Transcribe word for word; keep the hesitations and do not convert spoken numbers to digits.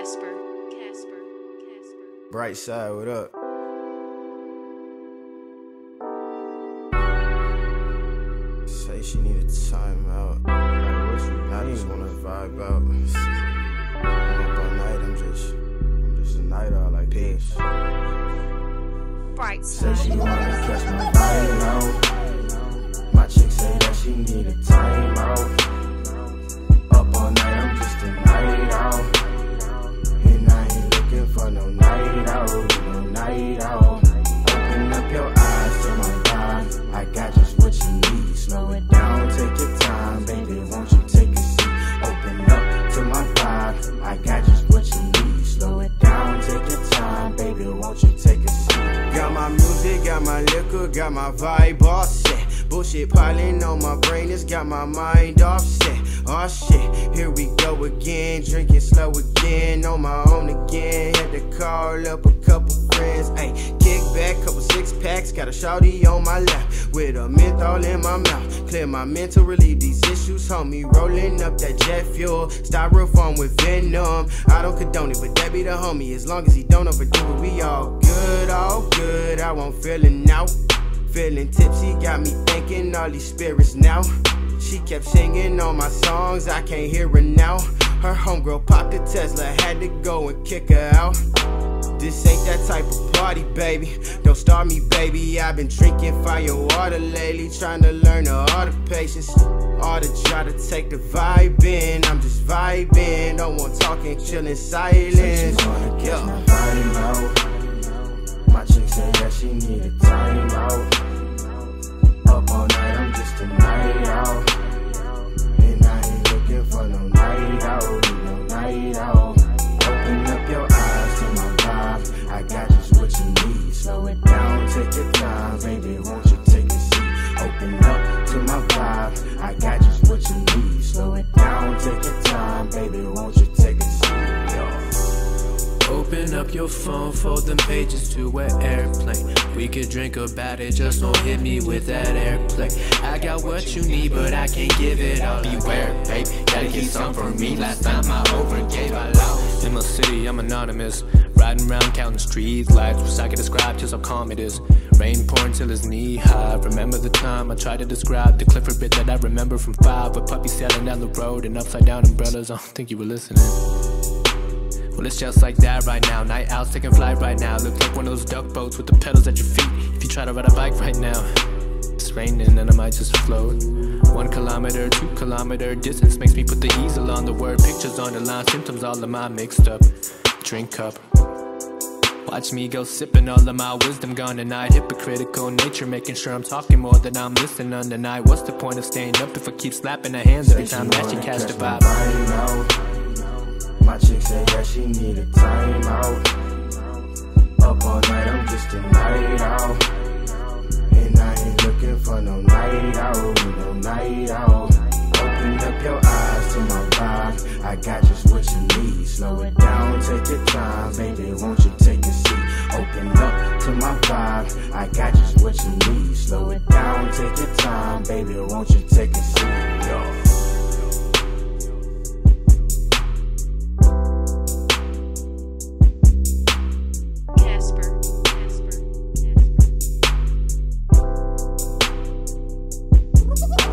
Kasper, Kasper, Kasper. Brightside, what up? Say she need a timeout. I wish we not even wanna vibe out. Up all night, I'm just, I'm just a night owl like this. Brightside. Say she wanna catch my vibe out. My chick say that she need a timeout. Slow it down, take your time, baby, won't you take a seat? Open up to my vibe, I got just what you need. Slow it down, take your time, baby, won't you take a seat? Got my music, got my liquor, got my vibe all set. Bullshit piling on my brain, it's got my mind offset. Oh shit, here we go again, drinking slow again, on my own again. Had to call up a couple friends, ayy. Kick back, couple six packs, got a shawty on my lap, with a menthol in my mouth. Clear my mental, relieve these issues, homie. Rolling up that jet fuel, styrofoam with venom. I don't condone it, but that be the homie, as long as he don't overdo it. We all good, all good, I won't feeling out. Feeling tipsy, got me thinking all these spirits now. She kept singing all my songs, I can't hear her now. Her homegirl popped a Tesla, had to go and kick her out. This ain't that type of party, baby, don't start me, baby. I've been drinking fire water lately, trying to learn the art of patience. All to try to take the vibe in, I'm just vibing. Don't want talking, chillin' silence. She wanna catch yeah. my vibe out. My chick said that she need a time out. Up all night, I'm just a night out. Slow it down, take your time, baby, won't you take a seat? Open up to my vibe, I got just what you need. Slow it down, take your time, baby, won't you take a seat? Yo. Open up your phone, fold them pages to an airplane. We could drink about it, just don't hit me with that airplay. I got what you need, but I can't give it all. Beware, babe, gotta get some for me. Last time I overgave, I lost. In my city, I'm anonymous. Riding around counting street lights, which I can describe just how calm it is. Rain pouring till it's knee high. Remember the time I tried to describe the Clifford bit that I remember from five, with puppies sailing down the road and upside down umbrellas. I don't think you were listening. Well, it's just like that right now. Night out, taking flight right now. Look like one of those duck boats with the pedals at your feet. If you try to ride a bike right now, it's raining and I might just float. One kilometer, two kilometer distance makes me put the easel on the word. Pictures on the line, symptoms all in my mixed up drink cup. Watch me go sipping all of my wisdom gone tonight. Hypocritical nature, making sure I'm talking more than I'm listening on tonight. What's the point of staying up if I keep slapping her hands every time that she catch the vibe? My chick say that she need a time out. Up all night, I'm just a night out. And I ain't looking for no night out, no night out. Open up your eyes to my vibe, I got just what you need. Slow it down, take your time, baby, won't you take a seat? Open up to my vibe, I got just what you need. Slow it down, take your time, baby, won't you take a seat? Yo. Kasper, Kasper, Kasper.